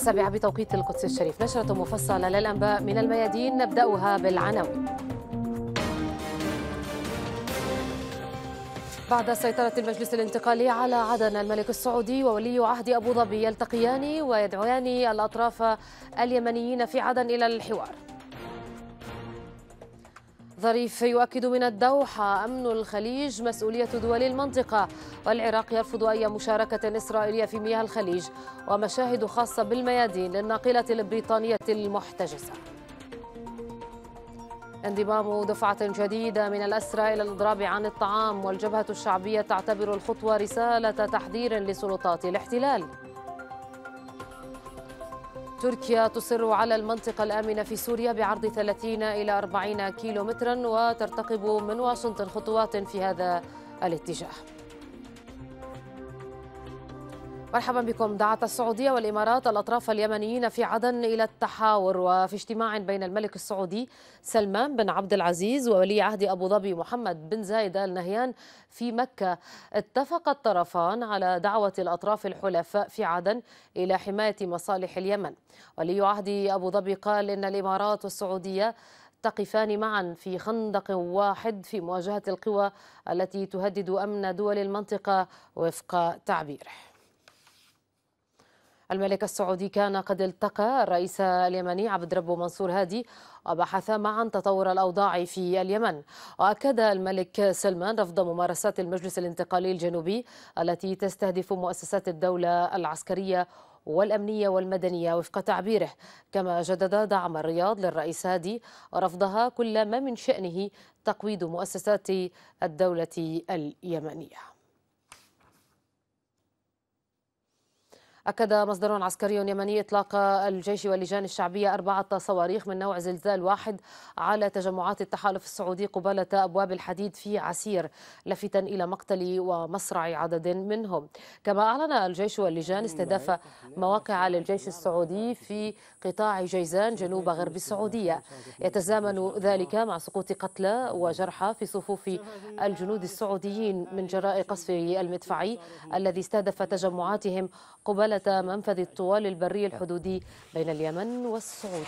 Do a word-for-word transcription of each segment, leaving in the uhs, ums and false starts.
السابعة بتوقيت القدس الشريف، نشرة مفصلة للأنباء من الميادين نبدأها بالعناوين. بعد سيطرة المجلس الانتقالي على عدن، الملك السعودي وولي عهد أبو ظبي يلتقيان ويدعوان الأطراف اليمنيين في عدن إلى الحوار. ظريف يؤكد من الدوحة أمن الخليج مسؤولية دول المنطقة، والعراق يرفض أي مشاركة إسرائيلية في مياه الخليج، ومشاهد خاصة بالميادين للناقلة البريطانية المحتجزة. انضمام دفعة جديدة من الأسرى إلى الإضراب عن الطعام، والجبهة الشعبية تعتبر الخطوة رسالة تحذير لسلطات الاحتلال. تركيا تصر على المنطقة الآمنة في سوريا بعرض ثلاثين إلى أربعين كيلومترا، وترتقب من واشنطن خطوات في هذا الاتجاه. مرحبا بكم. دعت السعودية والإمارات الأطراف اليمنيين في عدن إلى التحاور، وفي اجتماع بين الملك السعودي سلمان بن عبد العزيز وولي عهد أبو ظبي محمد بن زايد آل نهيان في مكة، اتفق الطرفان على دعوة الأطراف الحلفاء في عدن إلى حماية مصالح اليمن. ولي عهد أبو ظبي قال إن الإمارات والسعودية تقفان معا في خندق واحد في مواجهة القوى التي تهدد أمن دول المنطقة وفق تعبيره. الملك السعودي كان قد التقى الرئيس اليمني عبد الرب منصور هادي وبحثا معا تطور الأوضاع في اليمن، وأكد الملك سلمان رفض ممارسات المجلس الانتقالي الجنوبي التي تستهدف مؤسسات الدولة العسكرية والأمنية والمدنية وفق تعبيره، كما جدد دعم الرياض للرئيس هادي ورفضها كل ما من شأنه تقويض مؤسسات الدولة اليمنية. أكد مصدر عسكري يمني إطلاق الجيش واللجان الشعبية أربعة صواريخ من نوع زلزال واحد على تجمعات التحالف السعودي قبالة أبواب الحديد في عسير، لافتا إلى مقتل ومصرع عدد منهم. كما أعلن الجيش واللجان استهداف مواقع للجيش السعودي في قطاع جيزان جنوب غرب السعودية، يتزامن ذلك مع سقوط قتلى وجرحى في صفوف الجنود السعوديين من جراء قصف المدفعي الذي استهدف تجمعاتهم قبالة منفذ الطوال البري الحدودي بين اليمن والسعودية.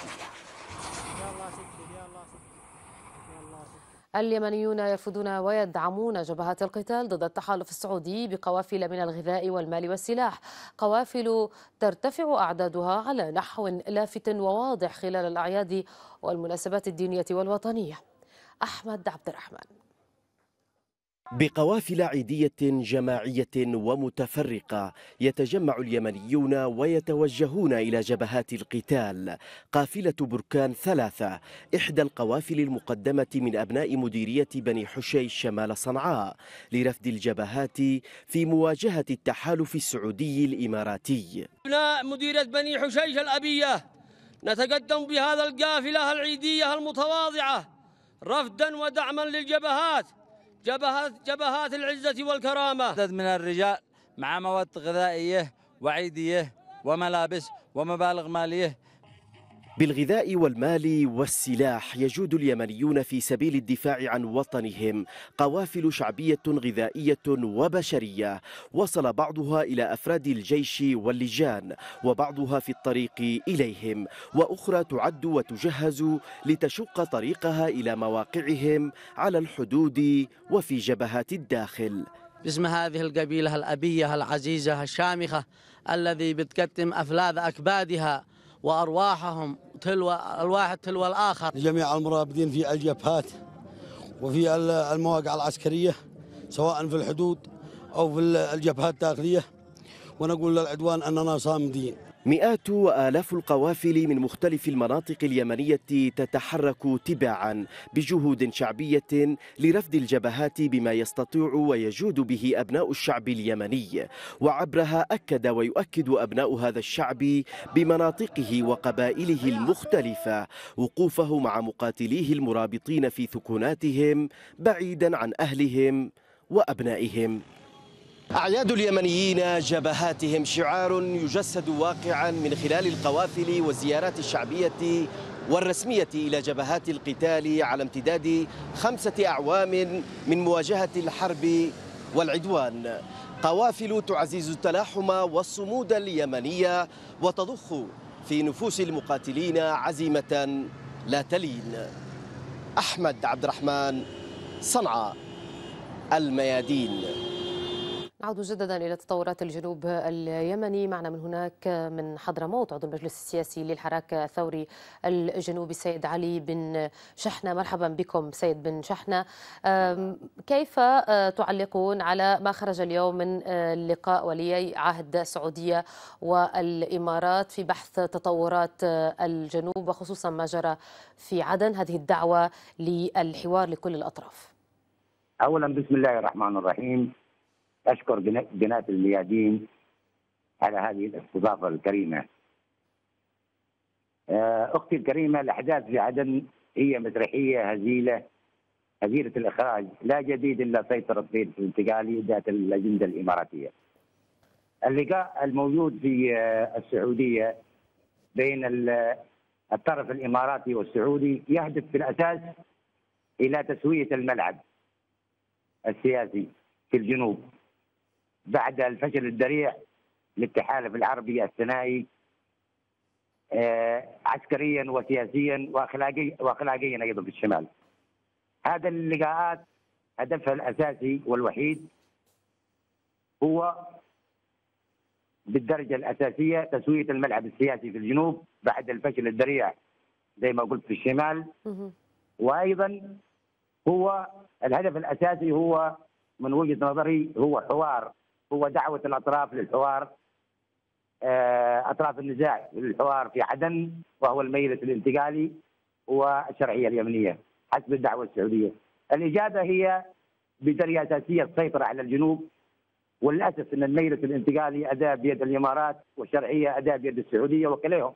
اليمنيون يرفضون ويدعمون جبهات القتال ضد التحالف السعودي بقوافل من الغذاء والمال والسلاح، قوافل ترتفع أعدادها على نحو لافت وواضح خلال الأعياد والمناسبات الدينية والوطنية. أحمد عبد الرحمن. بقوافل عيدية جماعية ومتفرقة يتجمع اليمنيون ويتوجهون إلى جبهات القتال. قافلة بركان ثلاثة، إحدى القوافل المقدمة من أبناء مديرية بني حشي شمال صنعاء لرفد الجبهات في مواجهة التحالف السعودي الإماراتي. أبناء مديرية بني حشيش الأبية نتقدم بهذا القافلة العيدية المتواضعة رفدا ودعما للجبهات، جبهات جبهات العزة والكرامة. عدد من الرجال مع مواد غذائية وعيدية وملابس ومبالغ مالية. بالغذاء والمال والسلاح يجود اليمنيون في سبيل الدفاع عن وطنهم. قوافل شعبية غذائية وبشرية وصل بعضها إلى أفراد الجيش واللجان وبعضها في الطريق إليهم، وأخرى تعد وتجهز لتشق طريقها إلى مواقعهم على الحدود وفي جبهات الداخل. باسم هذه القبيلة الأبية العزيزة الشامخة الذي بتقدم أفلاذ أكبادها وأرواحهم تلو الواحد تلو الآخر. جميع المرابدين في الجبهات وفي المواقع العسكرية سواء في الحدود أو في الجبهات الداخلية، ونقول للعدوان أننا صامدين. مئات وآلاف القوافل من مختلف المناطق اليمنية تتحرك تباعا بجهود شعبية لرفد الجبهات بما يستطيع ويجود به أبناء الشعب اليمني، وعبرها أكد ويؤكد أبناء هذا الشعب بمناطقه وقبائله المختلفة وقوفه مع مقاتليه المرابطين في ثكناتهم بعيدا عن أهلهم وأبنائهم. أعياد اليمنيين جبهاتهم شعار يجسد واقعا من خلال القوافل والزيارات الشعبية والرسمية إلى جبهات القتال على امتداد خمسة أعوام من مواجهة الحرب والعدوان. قوافل تعزز التلاحم والصمود اليمنية وتضخ في نفوس المقاتلين عزيمة لا تلين. أحمد عبد الرحمن، صنعاء، الميادين. نعود مجددا إلى تطورات الجنوب اليمني. معنا من هناك من حضرموت عضو المجلس السياسي للحراك الثوري الجنوبي سيد علي بن شحنة. مرحبا بكم سيد بن شحنة. كيف تعلقون على ما خرج اليوم من لقاء ولي عهد السعودية والإمارات في بحث تطورات الجنوب وخصوصا ما جرى في عدن، هذه الدعوة للحوار لكل الأطراف؟ أولا بسم الله الرحمن الرحيم، أشكر جنات الميادين على هذه الاستضافة الكريمة. أختي الكريمة، الأحداث في عدن هي مسرحية هزيلة هزيلة الإخراج، لا جديد إلا سيطرة في الانتقالي ذات الأجندة الإماراتية. اللقاء الموجود في السعودية بين الطرف الإماراتي والسعودي يهدف في الأساس إلى تسوية الملعب السياسي في الجنوب بعد الفشل الذريع للتحالف العربي الثنائي عسكريا وسياسيا واخلاقيا واخلاقيا ايضا في الشمال. هذا اللقاءات هدفها الاساسي والوحيد هو بالدرجه الاساسيه تسويه الملعب السياسي في الجنوب بعد الفشل الذريع زي ما قلت في الشمال، وايضا هو الهدف الاساسي هو من وجهة نظري هو حوار، هو دعوة الأطراف للحوار، أطراف النزاع للحوار في عدن، وهو الميلة الانتقالي والشرعية اليمنية حسب الدعوة السعودية. الإجابة هي بطريقة أساسية السيطرة على الجنوب، وللأسف أن الميلة الانتقالي أداة بيد الإمارات والشرعية أداة بيد السعودية، وكليهم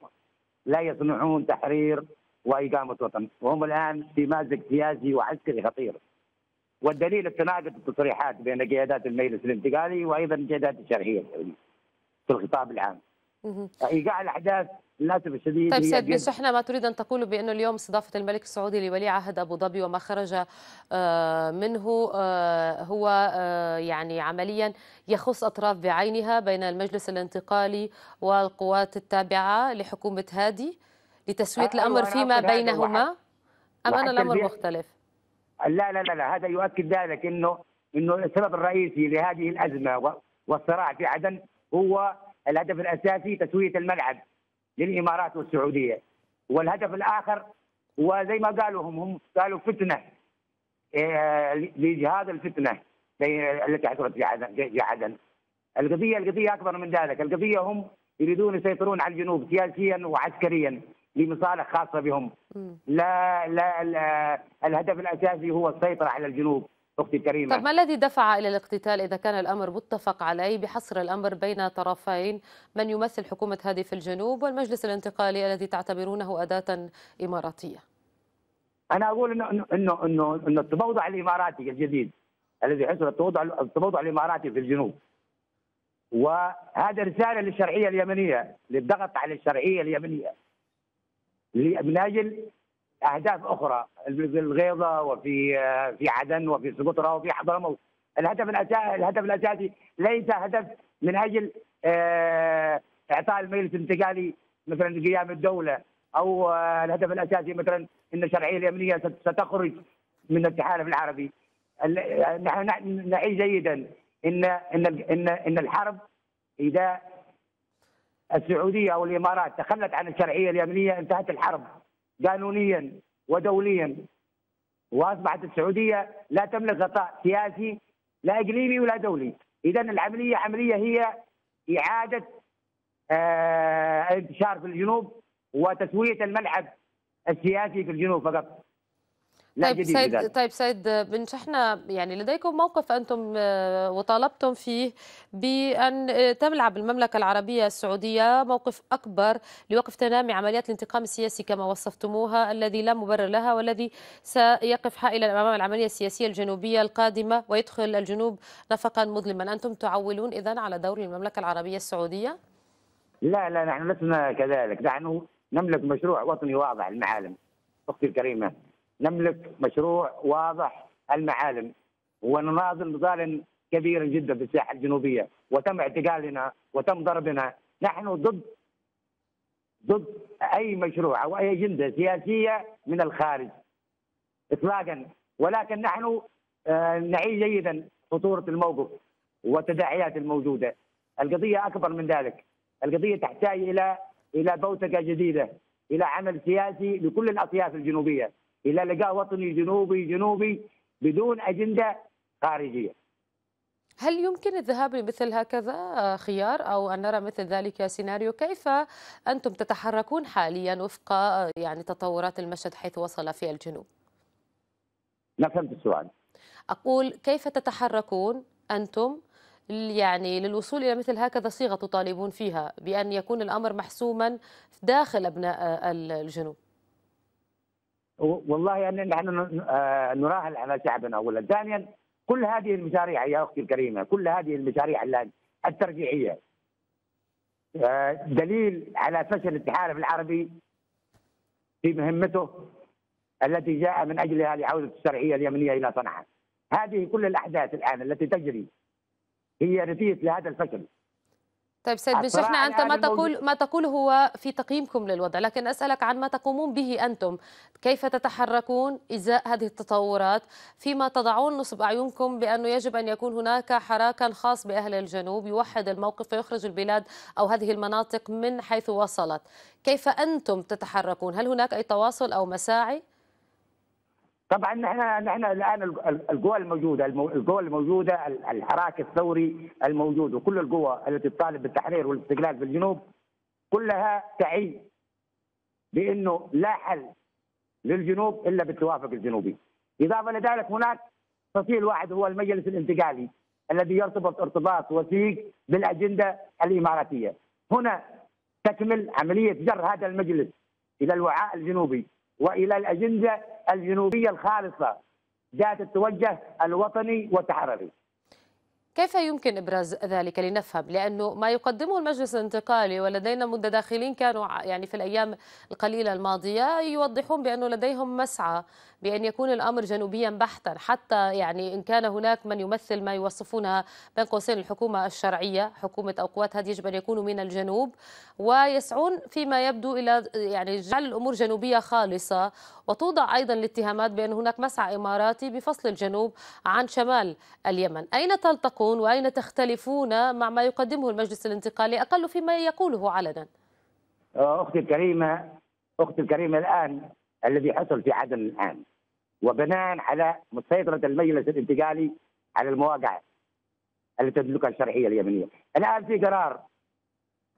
لا يصنعون تحرير وإقامة وطن، وهم الآن في مازق سياسي وعسكري خطير. والدليل التناقض التصريحات بين قيادات المجلس الانتقالي وايضا قيادات الشرعيه في الخطاب العام. ايقاع الاحداث للاسف الشديد. طيب سيد بن شحنة، ما تريد ان تقول بانه اليوم استضافه الملك السعودي لولي عهد ابو ظبي وما خرج منه هو يعني عمليا يخص اطراف بعينها بين المجلس الانتقالي والقوات التابعه لحكومه هادي لتسويه الامر فيما بينهما، ام ان الامر مختلف؟ لا لا لا، هذا يؤكد ذلك انه انه السبب الرئيسي لهذه الازمه والصراع في عدن هو الهدف الاساسي تسويه الملعب للامارات والسعوديه، والهدف الاخر وزي ما قالوا هم هم قالوا فتنه لجهاز الفتنه التي حصلت في عدن في عدن. القضيه القضيه اكبر من ذلك، القضيه هم يريدون يسيطرون على الجنوب سياسيا وعسكريا لمصالح خاصة بهم. لا, لا لا الهدف الأساسي هو السيطرة على الجنوب. أختي الكريمة، طب ما الذي دفع إلى الاقتتال إذا كان الأمر متفق عليه بحصر الأمر بين طرفين، من يمثل حكومة هادي في الجنوب والمجلس الانتقالي الذي تعتبرونه أداة إماراتية؟ أنا أقول إنه إنه إنه, إنه التموضع الإماراتي الجديد الذي حصل التموضع التموضع الإماراتي في الجنوب، وهذا رسالة للشرعية اليمنية للضغط على الشرعية اليمنية من اجل اهداف اخرى في الغيضه وفي في عدن وفي سقطرى وفي حضرموت. الهدف الاساسي الهدف الاساسي ليس هدف من اجل اعطاء الميل الانتقالي مثلا قيام الدوله، او الهدف الاساسي مثلا ان الشرعيه اليمنيه ستخرج من التحالف العربي. نحن نعي جيدا ان ان ان ان الحرب اذا السعودية أو الإمارات تخلت عن الشرعية اليمنية انتهت الحرب قانونيا ودوليا، وأصبحت السعودية لا تملك غطاء سياسي لا إقليمي ولا دولي. إذا العملية عملية هي إعادة الانتشار في الجنوب وتسوية الملعب السياسي في الجنوب فقط. طيب سيد طيب سيد بن شحنة، يعني لديكم موقف أنتم وطالبتم فيه بأن تلعب المملكة العربية السعودية موقف أكبر لوقف تنامي عمليات الانتقام السياسي كما وصفتموها، الذي لا مبرر لها والذي سيقف حائلا أمام العملية السياسية الجنوبية القادمة ويدخل الجنوب نفقا مظلما. أنتم تعولون إذن على دور المملكة العربية السعودية؟ لا لا، نحن لسنا كذلك، نحن نملك مشروع وطني واضح المعالم. أختي الكريمة، نملك مشروع واضح المعالم ونناضل نضالا كبيرا جدا في الساحه الجنوبيه، وتم اعتقالنا وتم ضربنا. نحن ضد ضد اي مشروع او اي اجنده سياسيه من الخارج اطلاقا، ولكن نحن نعي جيدا خطوره الموقف والتداعيات الموجوده. القضيه اكبر من ذلك، القضيه تحتاج الى الى بوتقه جديده، الى عمل سياسي لكل الاطياف الجنوبيه، الى لقاء وطني جنوبي جنوبي بدون اجنده خارجيه. هل يمكن الذهاب لمثل هكذا خيار او ان نرى مثل ذلك سيناريو؟ كيف انتم تتحركون حاليا وفق يعني تطورات المشهد حيث وصل في الجنوب؟ لا فهمت السؤال. اقول كيف تتحركون انتم يعني للوصول الى مثل هكذا صيغه تطالبون فيها بان يكون الامر محسوما داخل ابناء الجنوب؟ والله ان يعني نحن نراهن على شعبنا اولا، ثانيا كل هذه المشاريع يا اختي الكريمه، كل هذه المشاريع الان الترجيعيه دليل على فشل التحالف العربي في مهمته التي جاء من اجلها لعوده الشرعيه اليمنيه الى صنعاء. هذه كل الاحداث الان التي تجري هي نتيجه لهذا الفشل. طيب سيد بن شحنة، أنت ما تقول ما تقوله هو في تقييمكم للوضع، لكن أسألك عن ما تقومون به أنتم، كيف تتحركون إزاء هذه التطورات فيما تضعون نصب أعينكم بأنه يجب أن يكون هناك حراكا خاص بأهل الجنوب يوحد الموقف ويخرج البلاد أو هذه المناطق من حيث وصلت؟ كيف أنتم تتحركون؟ هل هناك أي تواصل أو مساعي؟ طبعا نحن نحن الان القوى الموجوده القوى الموجوده الحراك الثوري الموجود وكل القوى التي تطالب بالتحرير والاستقلال في الجنوب كلها تعي بانه لا حل للجنوب الا بالتوافق الجنوبي. اضافه لذلك هناك فصيل واحد هو المجلس الانتقالي الذي يرتبط ارتباط وثيق بالاجنده الاماراتيه. هنا تكمل عمليه جر هذا المجلس الى الوعاء الجنوبي والى الاجنده الجنوبيه الخالصه ذات التوجه الوطني والتحرري. كيف يمكن ابراز ذلك لنفهم؟ لانه ما يقدمه المجلس الانتقالي ولدينا متداخلين كانوا يعني في الايام القليله الماضيه يوضحون بانه لديهم مسعى بان يكون الامر جنوبيا بحتا، حتى يعني ان كان هناك من يمثل ما يوصفونها بين قوسين الحكومه الشرعيه، حكومه او قوات هذه يجب ان يكونوا من الجنوب ويسعون فيما يبدو الى يعني جعل الامور جنوبيه خالصه، وتوضع ايضا الاتهامات بان هناك مسعى اماراتي بفصل الجنوب عن شمال اليمن. اين تلتقون وأين تختلفون مع ما يقدمه المجلس الانتقالي أقل فيما يقوله علنا؟ أختي الكريمة أختي الكريمة الآن الذي حصل في عدن الآن وبناء على مسيطرة المجلس الانتقالي على المواقع التي تملكها الشرعية اليمنية، الآن في قرار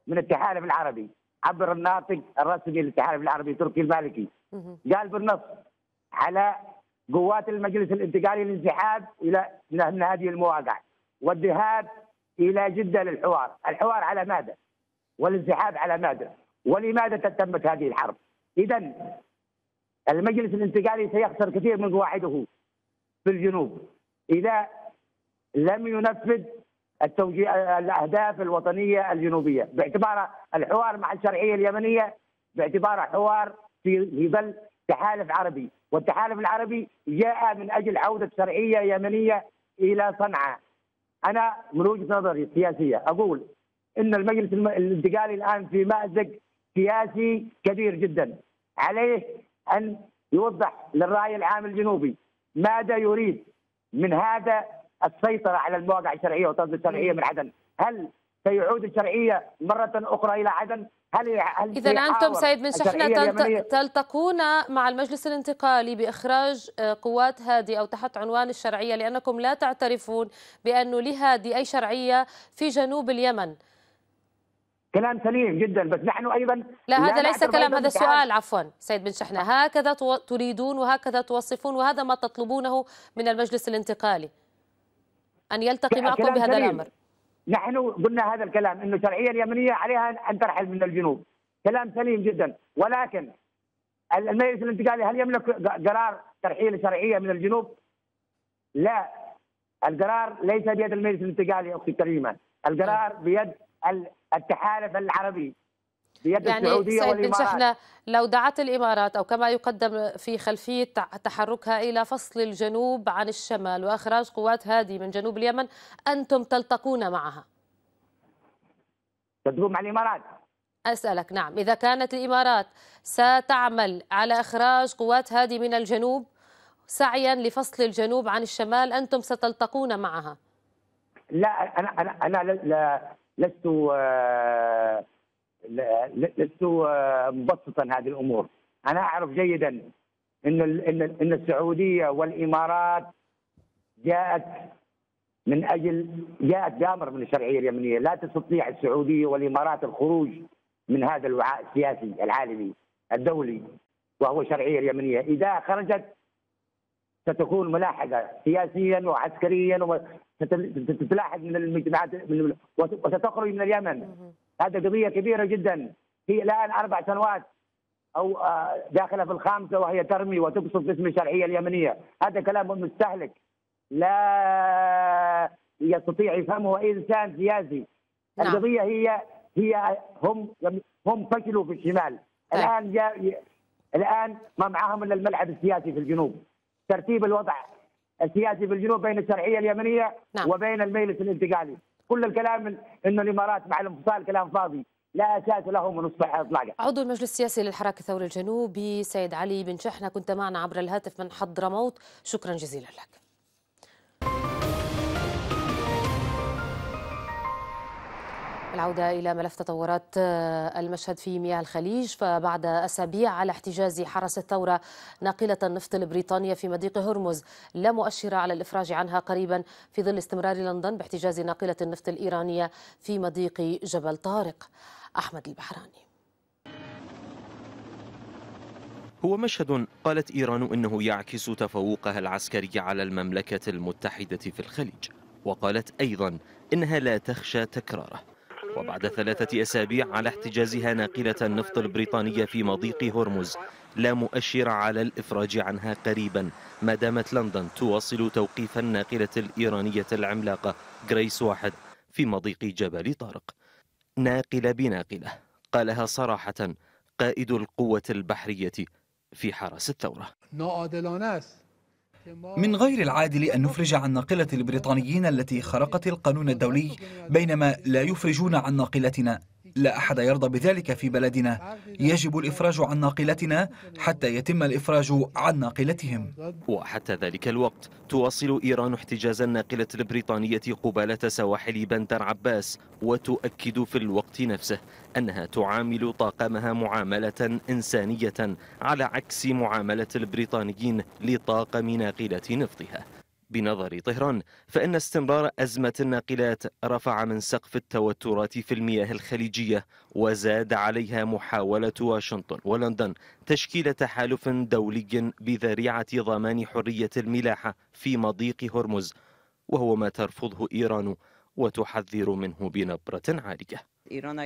من التحالف العربي عبر الناطق الرسمي للتحالف العربي تركي المالكي قال بالنص على قوات المجلس الانتقالي للانسحاب إلى من هذه المواقع والذهاب إلى جدة للحوار، الحوار على ماذا؟ والانسحاب على ماذا؟ ولماذا تتمت هذه الحرب؟ إذا المجلس الانتقالي سيخسر كثير من قواعده في الجنوب إذا لم ينفذ التوجيه الأهداف الوطنية الجنوبية، باعتبار الحوار مع الشرعية اليمنية باعتباره حوار في ظل تحالف عربي، والتحالف العربي جاء من أجل عودة شرعية يمنية إلى صنعاء. أنا من وجهة نظري السياسية أقول إن المجلس الانتقالي الآن في مأزق سياسي كبير جدا، عليه أن يوضح للرأي العام الجنوبي ماذا يريد من هذا السيطرة على المواقع الشرعية وطرد الشرعية من عدن. هل سيعود الشرعية مرة أخرى إلى عدن؟ هل هل إذا أنتم سيد بن شحنة تلتقون مع المجلس الانتقالي بإخراج قوات هادي أو تحت عنوان الشرعية، لأنكم لا تعترفون بأنه لهادي أي شرعية في جنوب اليمن؟ كلام سليم جدا، بس نحن أيضا لا، هذا ليس كلام، هذا سؤال. عفوا سيد بن شحنة، هكذا تريدون وهكذا توصفون وهذا ما تطلبونه من المجلس الانتقالي أن يلتقي معكم بهذا الأمر؟ نحن قلنا هذا الكلام انه الشرعيه اليمنيه عليها ان ترحل من الجنوب، كلام سليم جدا، ولكن المجلس الانتقالي هل يملك قرار ترحيل الشرعيه من الجنوب؟ لا، القرار ليس بيد المجلس الانتقالي اختي الكريمه، القرار بيد التحالف العربي، بيد يعني السعوديه والامارات. يعني سيد بن شحنة لو دعت الامارات او كما يقدم في خلفيه تحركها الى فصل الجنوب عن الشمال واخراج قوات هادي من جنوب اليمن، انتم تلتقون معها؟ تلتقون مع الامارات؟ أسألك نعم، إذا كانت الإمارات ستعمل على إخراج قوات هادي من الجنوب سعيا لفصل الجنوب عن الشمال، أنتم ستلتقون معها؟ لا أنا أنا أنا لا لست لست مبسطا هذه الأمور. أنا أعرف جيدا إن إن إن السعودية والإمارات جاءت من أجل جاءت دامر من الشرعية اليمنية، لا تستطيع السعودية والإمارات الخروج من هذا الوعاء السياسي العالمي الدولي وهو الشرعية اليمنية. إذا خرجت ستكون ملاحقة سياسيا وعسكريا وستتلاحق من المجتمعات وستخرج من اليمن. هذه قضية كبيرة جدا، هي الآن أربع سنوات أو داخلة في الخامسة وهي ترمي وتبسط باسم الشرعية اليمنية. هذا كلام مستهلك لا يستطيع يفهمه أي إنسان سياسي. القضية هي هي هم هم فشلوا في الشمال، الآن جاء الآن ما معهم إلا الملعب السياسي في الجنوب، ترتيب الوضع السياسي في الجنوب بين الشرعية اليمنية وبين المجلس الانتقالي. كل الكلام إنه الإمارات مع الانفصال كلام فاضي لا أساس له من نصف إطلاقا. عضو المجلس السياسي للحراك الثوري الجنوبي سيد علي بن شحنة كنت معنا عبر الهاتف من حضرموت، شكرا جزيلا لك. العودة إلى ملف تطورات المشهد في مياه الخليج، فبعد أسابيع على احتجاز حرس الثورة ناقلة النفط البريطانية في مضيق هرمز لا مؤشر على الإفراج عنها قريبا، في ظل استمرار لندن باحتجاز ناقلة النفط الإيرانية في مضيق جبل طارق. أحمد البحراني. هو مشهد قالت إيران إنه يعكس تفوقها العسكري على المملكة المتحدة في الخليج، وقالت أيضا إنها لا تخشى تكراره. وبعد ثلاثة أسابيع على احتجازها ناقلة النفط البريطانية في مضيق هرمز لا مؤشر على الإفراج عنها قريبا، ما دامت لندن تواصل توقيف الناقلة الإيرانية العملاقة غريس واحد في مضيق جبل طارق ناقلة بناقلة، قالها صراحة قائد القوة البحرية في حرس الثورة. من غير العادل أن نفرج عن ناقلة البريطانيين التي خرقت القانون الدولي بينما لا يفرجون عن ناقلتنا، لا أحد يرضى بذلك في بلدنا، يجب الإفراج عن ناقلتنا حتى يتم الإفراج عن ناقلتهم. وحتى ذلك الوقت تواصل إيران احتجاز الناقلة البريطانية قبالة سواحل بندر عباس، وتؤكد في الوقت نفسه أنها تعامل طاقمها معاملة إنسانية على عكس معاملة البريطانيين لطاقم ناقلة نفطها. بنظر طهران فإن استمرار أزمة الناقلات رفع من سقف التوترات في المياه الخليجية، وزاد عليها محاولة واشنطن ولندن تشكيل تحالف دولي بذريعة ضمان حرية الملاحة في مضيق هرمز، وهو ما ترفضه إيران وتحذر منه بنبرة عالية. إيران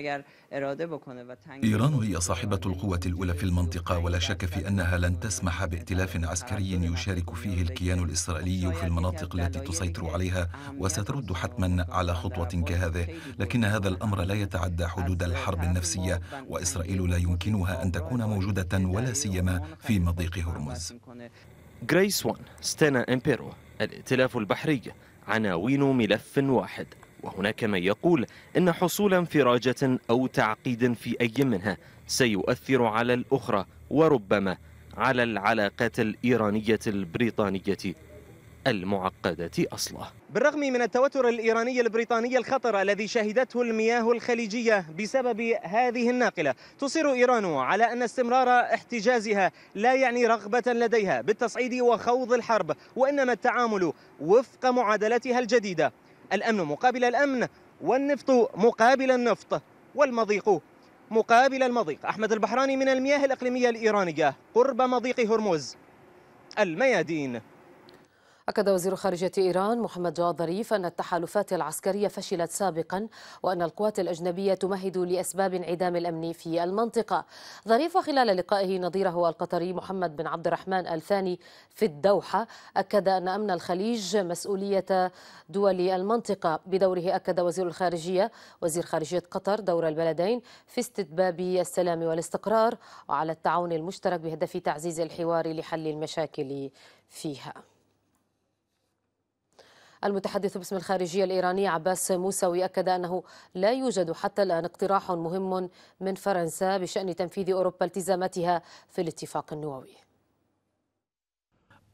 هي صاحبة القوة الأولى في المنطقة، ولا شك في أنها لن تسمح بائتلاف عسكري يشارك فيه الكيان الإسرائيلي في المناطق التي تسيطر عليها، وسترد حتما على خطوة كهذه. لكن هذا الأمر لا يتعدى حدود الحرب النفسية، وإسرائيل لا يمكنها أن تكون موجودة ولا سيما في مضيق هرمز. غريس وان ستانا إمبيرو، الائتلاف البحري، عناوين ملف واحد. وهناك من يقول إن حصول انفراجة أو تعقيد في أي منها سيؤثر على الأخرى وربما على العلاقات الإيرانية البريطانية المعقدة أصلا. بالرغم من التوتر الإيراني البريطاني الخطر الذي شهدته المياه الخليجية بسبب هذه الناقلة، تصر إيران على أن استمرار احتجازها لا يعني رغبة لديها بالتصعيد وخوض الحرب، وإنما التعامل وفق معادلتها الجديدة، الأمن مقابل الأمن، والنفط مقابل النفط، والمضيق مقابل المضيق. أحمد البحراني من المياه الإقليمية الإيرانية قرب مضيق هرمز، الميادين. أكد وزير خارجية إيران محمد جواد ظريف أن التحالفات العسكرية فشلت سابقا، وأن القوات الأجنبية تمهد لأسباب انعدام الأمن في المنطقة. ظريف وخلال لقائه نظيره القطري محمد بن عبد الرحمن الثاني في الدوحة أكد أن أمن الخليج مسؤولية دول المنطقة. بدوره أكد وزير الخارجية وزير خارجية قطر دور البلدين في استتباب السلام والاستقرار وعلى التعاون المشترك بهدف تعزيز الحوار لحل المشاكل فيها. المتحدث باسم الخارجية الإيرانية عباس موسوي أكد أنه لا يوجد حتى الآن اقتراح مهم من فرنسا بشأن تنفيذ أوروبا التزاماتها في الاتفاق النووي.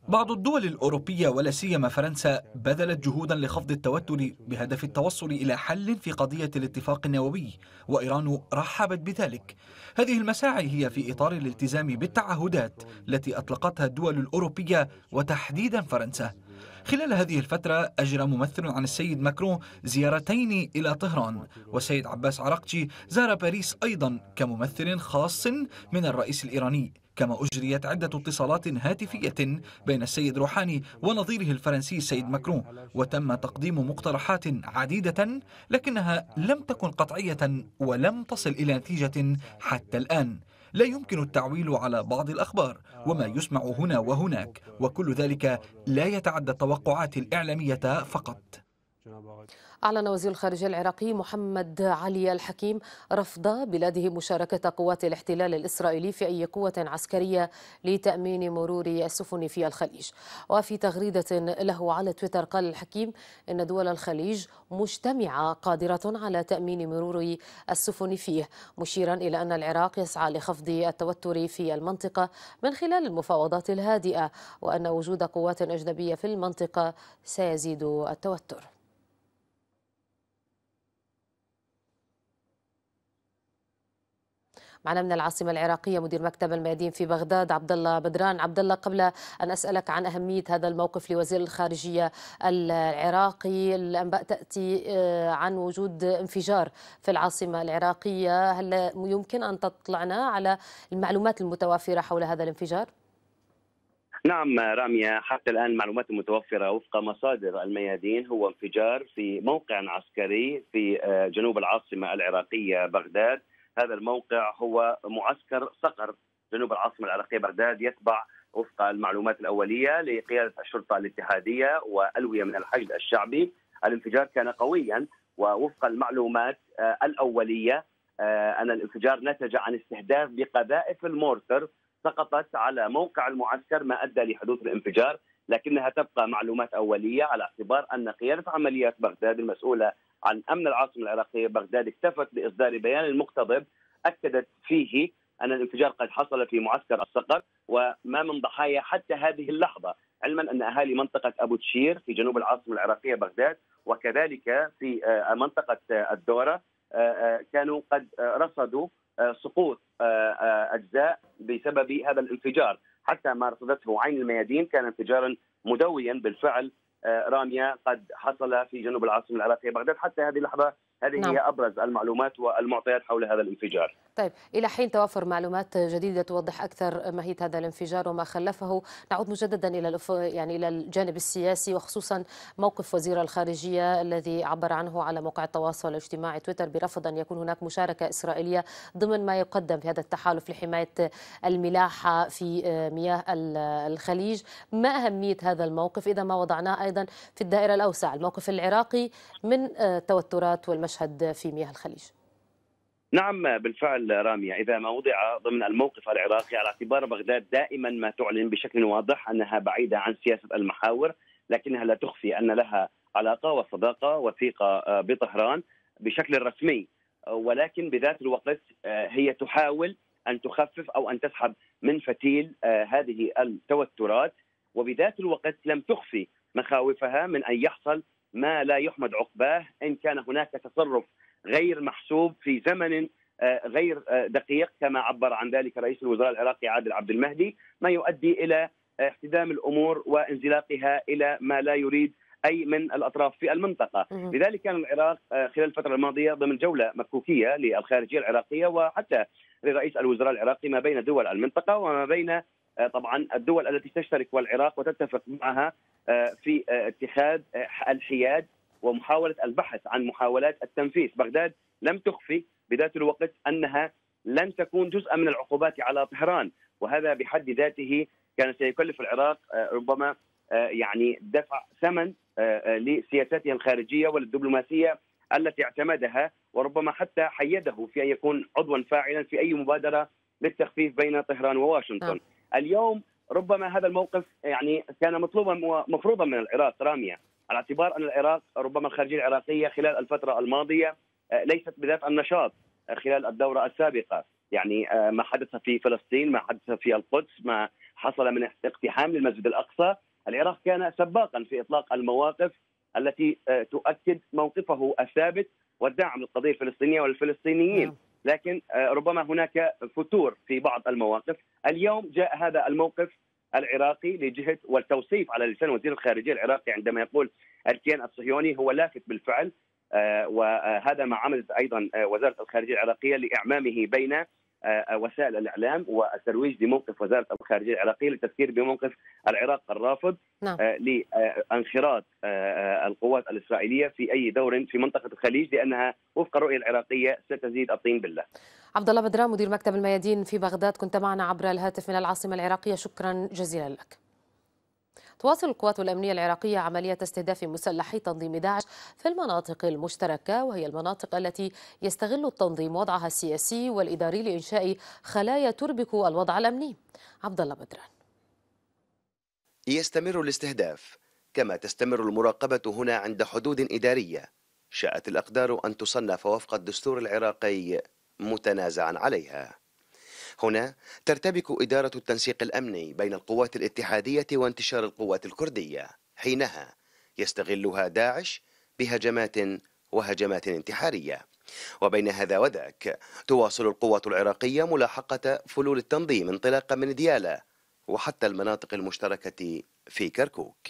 بعض الدول الأوروبية ولا سيما فرنسا بذلت جهودا لخفض التوتر بهدف التوصل إلى حل في قضية الاتفاق النووي، وإيران رحبت بذلك. هذه المساعي هي في إطار الالتزام بالتعهدات التي أطلقتها الدول الأوروبية وتحديدا فرنسا. خلال هذه الفترة أجرى ممثل عن السيد ماكرون زيارتين إلى طهران، والسيد عباس عراقتي زار باريس أيضا كممثل خاص من الرئيس الإيراني، كما أجريت عدة اتصالات هاتفية بين السيد روحاني ونظيره الفرنسي السيد ماكرون، وتم تقديم مقترحات عديدة لكنها لم تكن قطعية ولم تصل إلى نتيجة حتى الآن. لا يمكن التعويل على بعض الأخبار وما يسمع هنا وهناك، وكل ذلك لا يتعدى التوقعات الإعلامية فقط. أعلن وزير الخارجية العراقي محمد علي الحكيم رفض بلاده مشاركة قوات الاحتلال الإسرائيلي في أي قوة عسكرية لتأمين مرور السفن في الخليج. وفي تغريدة له على تويتر قال الحكيم إن دول الخليج مجتمعة قادرة على تأمين مرور السفن فيه، مشيرا إلى أن العراق يسعى لخفض التوتر في المنطقة من خلال المفاوضات الهادئة، وأن وجود قوات أجنبية في المنطقة سيزيد التوتر. معنا من العاصمة العراقية مدير مكتب الميادين في بغداد عبد الله بدران. عبد الله، قبل أن أسألك عن أهمية هذا الموقف لوزير الخارجية العراقي، الأنباء تأتي عن وجود انفجار في العاصمة العراقية، هل يمكن أن تطلعنا على المعلومات المتوافرة حول هذا الانفجار؟ نعم رامية، حتى الآن المعلومات المتوفرة وفق مصادر الميادين هو انفجار في موقع عسكري في جنوب العاصمة العراقية بغداد. هذا الموقع هو معسكر صقر جنوب العاصمة العراقية بغداد، يتبع وفق المعلومات الأولية لقيادة الشرطة الاتحادية وألوية من الحشد الشعبي. الانفجار كان قويا، ووفق المعلومات الأولية أن الانفجار نتج عن استهداف بقذائف المورتر سقطت على موقع المعسكر ما أدى لحدوث الانفجار، لكنها تبقى معلومات أولية على اعتبار أن قيادة عمليات بغداد المسؤولة عن أمن العاصمة العراقية بغداد اكتفت بإصدار بيان مقتضب أكدت فيه أن الانفجار قد حصل في معسكر الصقر وما من ضحايا حتى هذه اللحظة، علما أن أهالي منطقة أبو تشير في جنوب العاصمة العراقية بغداد وكذلك في منطقة الدورة كانوا قد رصدوا سقوط أجزاء بسبب هذا الانفجار. حتى ما رصدته عين الميادين كان انفجارا مدويا بالفعل راميا قد حصل في جنوب العاصمة العراقية بغداد حتى هذه اللحظة. هذه نعم. هي أبرز المعلومات والمعطيات حول هذا الانفجار. طيب، إلى حين توفر معلومات جديدة توضح أكثر ماهية هذا الانفجار وما خلفه، نعود مجددا إلى يعني إلى الجانب السياسي وخصوصا موقف وزير الخارجية الذي عبر عنه على موقع التواصل الاجتماعي تويتر برفض أن يكون هناك مشاركة إسرائيلية ضمن ما يقدم في هذا التحالف لحماية الملاحة في مياه الخليج. ما أهمية هذا الموقف إذا ما وضعناه أيضا في الدائرة الأوسع، الموقف العراقي من توترات والمشاكل مشهد في مياه الخليج؟ نعم بالفعل رامية، إذا ما وضع ضمن الموقف العراقي على اعتبار بغداد دائما ما تعلن بشكل واضح أنها بعيدة عن سياسة المحاور، لكنها لا تخفي أن لها علاقة وصداقة وثيقة بطهران بشكل رسمي، ولكن بذات الوقت هي تحاول أن تخفف أو أن تسحب من فتيل هذه التوترات، وبذات الوقت لم تخفي مخاوفها من أن يحصل ما لا يحمد عقباه إن كان هناك تصرف غير محسوب في زمن غير دقيق كما عبر عن ذلك رئيس الوزراء العراقي عادل عبد المهدي، ما يؤدي إلى احتدام الأمور وانزلاقها إلى ما لا يريد أي من الأطراف في المنطقة. لذلك كان العراق خلال الفترة الماضية ضمن جولة مكوكية للخارجية العراقية وحتى لرئيس الوزراء العراقي ما بين دول المنطقة وما بين طبعا الدول التي تشترك والعراق وتتفق معها في اتخاذ الحياد ومحاولة البحث عن محاولات التنفيذ. بغداد لم تخفي بذات الوقت أنها لن تكون جزءا من العقوبات على طهران، وهذا بحد ذاته كان سيكلف العراق ربما يعني دفع ثمن لسياساته الخارجية والدبلوماسية التي اعتمدها، وربما حتى حيده في أن يكون عضوا فاعلا في أي مبادرة للتخفيف بين طهران وواشنطن. اليوم ربما هذا الموقف يعني كان مطلوبا ومفروضا من العراق رامية، على اعتبار أن العراق ربما الخارجية العراقية خلال الفترة الماضية ليست بذات النشاط خلال الدورة السابقة. يعني ما حدث في فلسطين، ما حدث في القدس، ما حصل من اقتحام للمسجد الأقصى، العراق كان سباقا في إطلاق المواقف التي تؤكد موقفه الثابت والدعم للقضية الفلسطينية والفلسطينيين، لكن ربما هناك فتور في بعض المواقف. اليوم جاء هذا الموقف العراقي لجهة، والتوصيف على لسان وزير الخارجية العراقي عندما يقول الكيان الصهيوني هو لافت بالفعل، وهذا ما عملت أيضا وزارة الخارجية العراقية لإعمامه بين وسائل الإعلام والترويج لموقف وزارة الخارجية العراقية للتذكير بموقف العراق الرافض لانخراط القوات الإسرائيلية في أي دور في منطقة الخليج، لأنها وفق الرؤية العراقية ستزيد الطين بالله. عبد الله بدران، مدير مكتب الميادين في بغداد، كنت معنا عبر الهاتف من العاصمة العراقية، شكرا جزيلا لك. تواصل القوات الأمنية العراقية عملية استهداف مسلحي تنظيم داعش في المناطق المشتركة، وهي المناطق التي يستغل التنظيم وضعها السياسي والإداري لإنشاء خلايا تربك الوضع الأمني. عبد الله بدران، يستمر الاستهداف كما تستمر المراقبة هنا عند حدود إدارية شاءت الأقدار أن تصنف وفق الدستور العراقي متنازعا عليها. هنا ترتبك إدارة التنسيق الأمني بين القوات الاتحادية وانتشار القوات الكردية، حينها يستغلها داعش بهجمات وهجمات انتحارية. وبين هذا وذاك تواصل القوات العراقية ملاحقة فلول التنظيم انطلاقا من ديالى وحتى المناطق المشتركة في كركوك.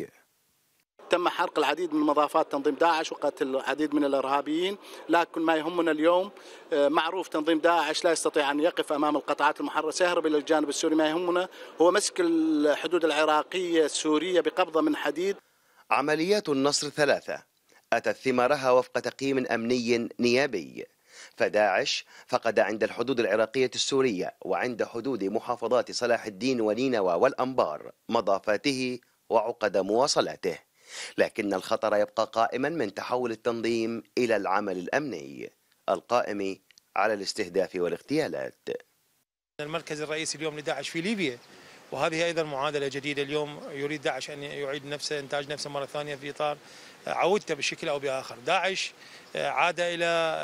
تم حرق العديد من مضافات تنظيم داعش وقتل العديد من الإرهابيين، لكن ما يهمنا اليوم معروف تنظيم داعش لا يستطيع أن يقف أمام القطاعات المحررة، يهرب إلى الجانب السوري. ما يهمنا هو مسك الحدود العراقية السورية بقبضة من حديد. عمليات النصر ثلاثة أتت ثمارها وفق تقييم أمني نيابي، فداعش فقد عند الحدود العراقية السورية وعند حدود محافظات صلاح الدين ونينوى والأنبار مضافاته وعقد مواصلاته، لكن الخطر يبقى قائما من تحول التنظيم إلى العمل الأمني القائم على الاستهداف والاغتيالات. المركز الرئيسي اليوم لداعش في ليبيا، وهذه أيضا معادلة جديدة. اليوم يريد داعش أن يعيد نفسه، إنتاج نفسه مرة ثانية في إطار عودته بشكل أو بآخر. داعش عاد إلى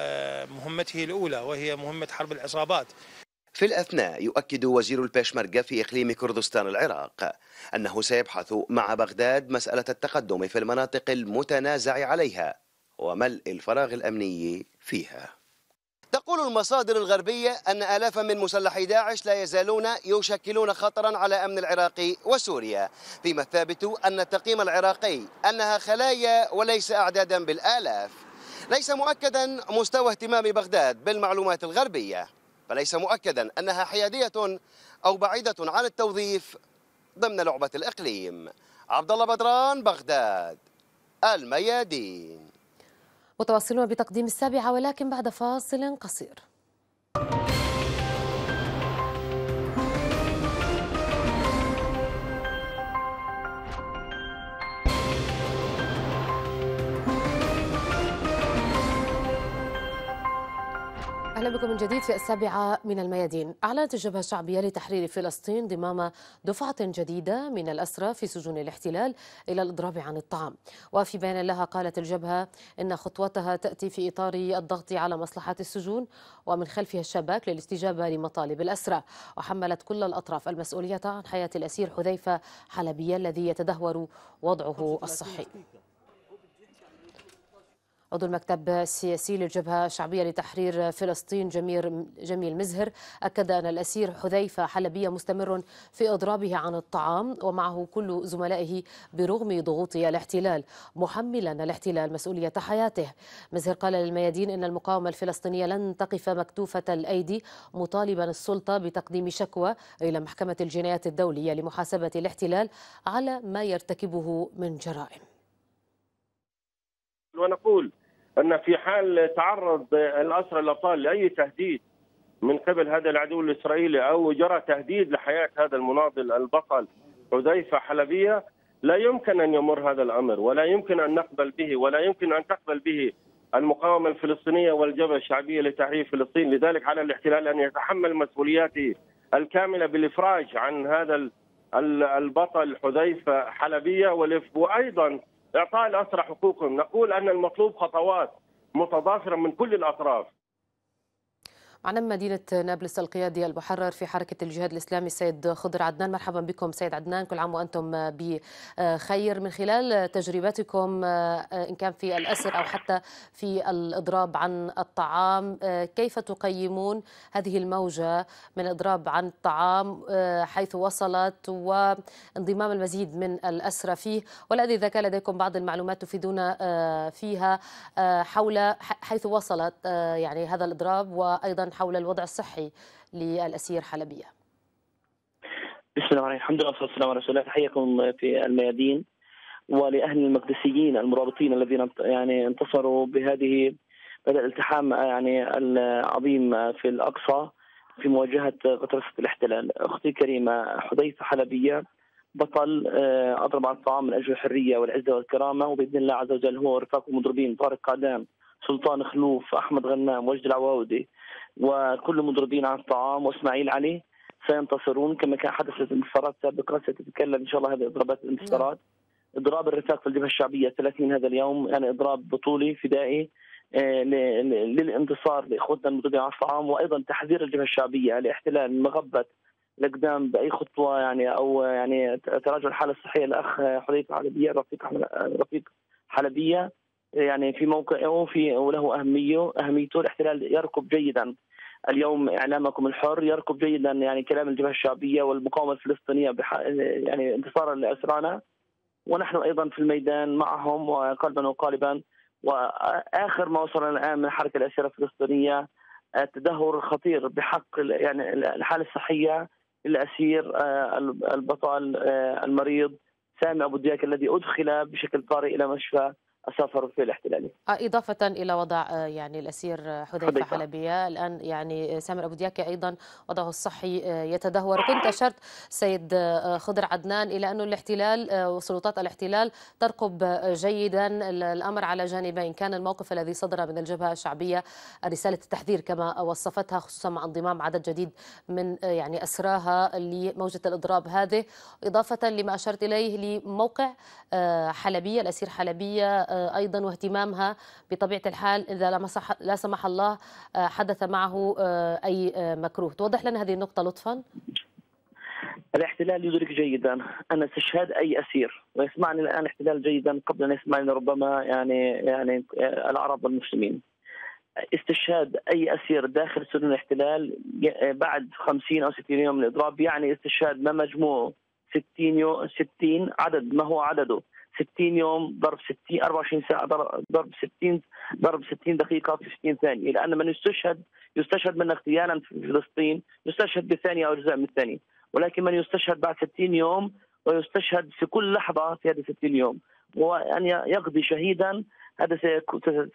مهمته الأولى وهي مهمة حرب العصابات. في الأثناء يؤكد وزير البيشمركة في إقليم كردستان العراق أنه سيبحث مع بغداد مسألة التقدم في المناطق المتنازع عليها وملء الفراغ الأمني فيها. تقول المصادر الغربية أن آلافا من مسلحي داعش لا يزالون يشكلون خطرا على أمن العراق وسوريا، فيما الثابت أن التقييم العراقي أنها خلايا وليس أعدادا بالآلاف. ليس مؤكدا مستوى اهتمام بغداد بالمعلومات الغربية، فليس مؤكدا أنها حيادية أو بعيدة عن التوظيف ضمن لعبة الإقليم. عبد الله بدران، بغداد، الميادين. متواصلون بتقديم السابعة ولكن بعد فاصل قصير. أهلا بكم من جديد في السابعة من الميادين. أعلنت الجبهة الشعبية لتحرير فلسطين ضمام دفعة جديدة من الأسرى في سجون الاحتلال إلى الإضراب عن الطعام. وفي بيان لها قالت الجبهة إن خطوتها تأتي في إطار الضغط على مصلحة السجون ومن خلفها الشباك للاستجابة لمطالب الأسرى. وحملت كل الأطراف المسؤولية عن حياة الأسير حذيفة حلبي الذي يتدهور وضعه الصحي. عضو المكتب السياسي للجبهة الشعبية لتحرير فلسطين جميل جميل مزهر أكد أن الأسير حذيفة حلبي مستمر في إضرابه عن الطعام ومعه كل زملائه برغم ضغوط الاحتلال، محملا الاحتلال مسؤولية حياته. مزهر قال للميادين إن المقاومة الفلسطينية لن تقف مكتوفة الأيدي، مطالبا السلطة بتقديم شكوى إلى محكمة الجنايات الدولية لمحاسبة الاحتلال على ما يرتكبه من جرائم. ونقول أن في حال تعرض الأسرى الأبطال لأي تهديد من قبل هذا العدو الإسرائيلي أو جرى تهديد لحياة هذا المناضل البطل حذيفة حلبية، لا يمكن أن يمر هذا الأمر ولا يمكن أن نقبل به ولا يمكن أن تقبل به المقاومة الفلسطينية والجبهة الشعبية لتحرير فلسطين. لذلك على الاحتلال أن يتحمل مسؤولياته الكاملة بالإفراج عن هذا البطل حذيفة حلبية، وأيضا إعطاء الأسرى حقوقهم. نقول أن المطلوب خطوات متضافرة من كل الأطراف. معنا من مدينة نابلس القيادي المحرر في حركة الجهاد الإسلامي السيد خضر عدنان. مرحبا بكم سيد عدنان، كل عام وأنتم بخير. من خلال تجربتكم إن كان في الأسر أو حتى في الإضراب عن الطعام، كيف تقيمون هذه الموجة من الإضراب عن الطعام حيث وصلت وانضمام المزيد من الأسرى فيه، والذي إذا كان لديكم بعض المعلومات تفيدونا فيها حول حيث وصلت يعني هذا الإضراب وأيضا حول الوضع الصحي للأسير حلبية. بسم الله الرحمن الرحيم، الحمد لله والصلاة والسلام على رسول الله. تحييكم في الميادين ولأهل المقدسيين المرابطين الذين يعني انتصروا بهذه بهذا الالتحام يعني العظيم في الأقصى في مواجهة غطرسة الاحتلال. أختي الكريمة حذيفة حلبية بطل أضرب على الطعام من أجل الحرية والعزة والكرامة، وبإذن الله عز وجل هو ورفاقه المضربين طارق قعدان، سلطان خلوف، أحمد غنام، وجدي العواودي وكل مضربين عن الطعام وإسماعيل علي سينتصرون كما كان حدثت انتصارات سابقة. ستتكلم إن شاء الله هذه إضرابات الانتصارات. إضراب الرفاق في الجبهة الشعبية ثلاثين هذا اليوم يعني إضراب بطولي فدائي للانتصار لإخوتنا المضربين عن الطعام، وأيضا تحذير الجبهة الشعبية لاحتلال مغبة الأقدام بأي خطوة يعني أو يعني تراجع الحالة الصحية للأخ حذيفة حلبية رفيق رفيق حلبية يعني في موقعه في وله اهميه اهميته. الاحتلال يركب جيدا اليوم اعلامكم الحر، يركب جيدا يعني كلام الجبهه الشعبيه والمقاومه الفلسطينيه يعني انتصارا لاسرانا، ونحن ايضا في الميدان معهم وقلبا وقالبا. واخر ما وصلنا الان من الحركه الاسيره الفلسطينيه التدهور الخطير بحق يعني الحاله الصحيه للاسير البطل المريض سامي أبو دياك الذي ادخل بشكل طارئ الى مشفى السفر في الاحتلالي. إضافة إلى وضع يعني الأسير حذيفة حلبية، الآن يعني سامر أبو دياك أيضا وضعه الصحي يتدهور. كنت أشرت سيد خضر عدنان إلى أن الاحتلال وسلطات الاحتلال ترقب جيدا الأمر على جانبين، كان الموقف الذي صدر من الجبهة الشعبية رسالة التحذير كما وصفتها، خصوصا مع انضمام عدد جديد من يعني أسراها لموجة الإضراب هذه، إضافة لما أشرت إليه لموقع حلبية الأسير حلبية أيضا واهتمامها بطبيعة الحال إذا لا, لا سمح الله حدث معه أي مكروه. توضح لنا هذه النقطة لطفا. الاحتلال يدرك جيدا أن استشهاد أي أسير، ويسمعني الآن الاحتلال جيدا قبل أن يسمعني ربما يعني يعني العرب والمسلمين، استشهاد أي أسير داخل سجون الاحتلال بعد خمسين أو ستين يوم من الإضراب يعني استشهاد ما مجموعه ستين عدد ما هو عدده ستين يوم ضرب ستين أربعة وعشرين ساعة ضرب ستين ضرب ستين دقيقة في ستين ثانية، لأن من يستشهد يستشهد من اغتيالا في فلسطين يستشهد بثانية أو أجزاء من الثانية، ولكن من يستشهد بعد ستين يوم ويستشهد في كل لحظة في هذه ستين يوم، وأن يقضي شهيدا هذا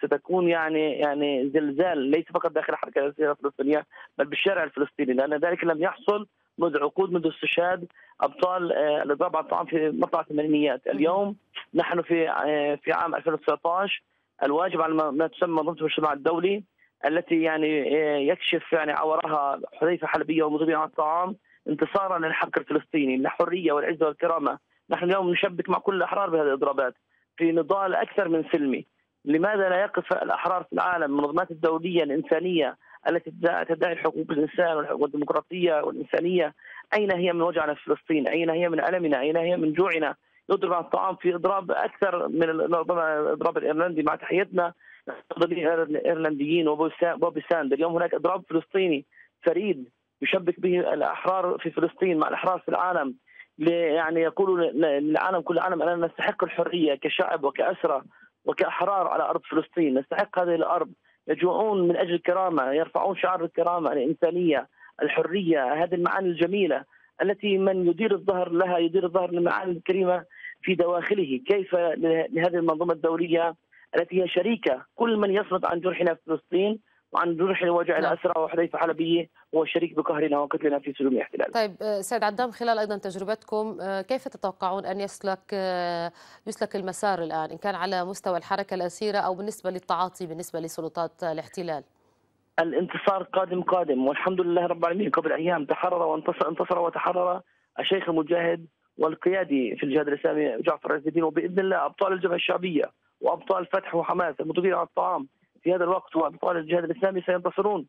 ستكون يعني يعني زلزال ليس فقط داخل الحركة الفلسطينية بل بالشارع الفلسطيني، لأن ذلك لم يحصل منذ عقود منذ استشهاد ابطال الاضراب على الطعام في مطلع الثمانينيات. اليوم نحن في في عام ألفين وتسعطعش، الواجب على ما تسمى منظمه المجتمع الدولي التي يعني يكشف يعني عورها حذيفة حلبية ومضربين على الطعام انتصارا للحق الفلسطيني للحريه والعزه والكرامه. نحن اليوم نشبك مع كل الاحرار بهذه الاضرابات في نضال اكثر من سلمي. لماذا لا يقف الاحرار في العالم، المنظمات الدوليه الانسانيه التي تدعي حقوق الإنسان والديمقراطية والإنسانية؟ أين هي من وجعنا في فلسطين؟ أين هي من ألمنا؟ أين هي من جوعنا؟ يضرب على الطعام في إضراب أكثر من الإضراب الإيرلندي مع تحيتنا الإيرلنديين وبوبي ساند. اليوم هناك إضراب فلسطيني فريد يشبك به الأحرار في فلسطين مع الأحرار في العالم، يعني يقولوا للعالم كل العالم أننا نستحق الحرية كشعب وكأسرة وكأحرار على أرض فلسطين، نستحق هذه الأرض، يجوعون من أجل الكرامة، يرفعون شعار الكرامة الإنسانية الحرية، هذه المعاني الجميلة التي من يدير الظهر لها يدير الظهر للمعاني الكريمة في دواخله. كيف لهذه المنظومة الدولية التي هي شريكة، كل من يصمت عن جرحنا في فلسطين وعن جرح وجع الأسرى وحذيفة حلبية هو شريك بقهرنا وقتلنا في سلوم الاحتلال. طيب سيد عدنان، خلال أيضا تجربتكم كيف تتوقعون أن يسلك يسلك المسار الآن إن كان على مستوى الحركة الأسيرة أو بالنسبة للتعاطي بالنسبة لسلطات الاحتلال؟ الانتصار قادم قادم والحمد لله رب العالمين. قبل أيام تحرر وانتصر انتصر وتحرر الشيخ المجاهد والقيادي في الجهاد الإسلامي جعفر عز الدين، وبإذن الله أبطال الجبهة الشعبية وأبطال فتح وحماس المتدين على الطعام في هذا الوقت وأبطال الجهاد الإسلامي سينتصرون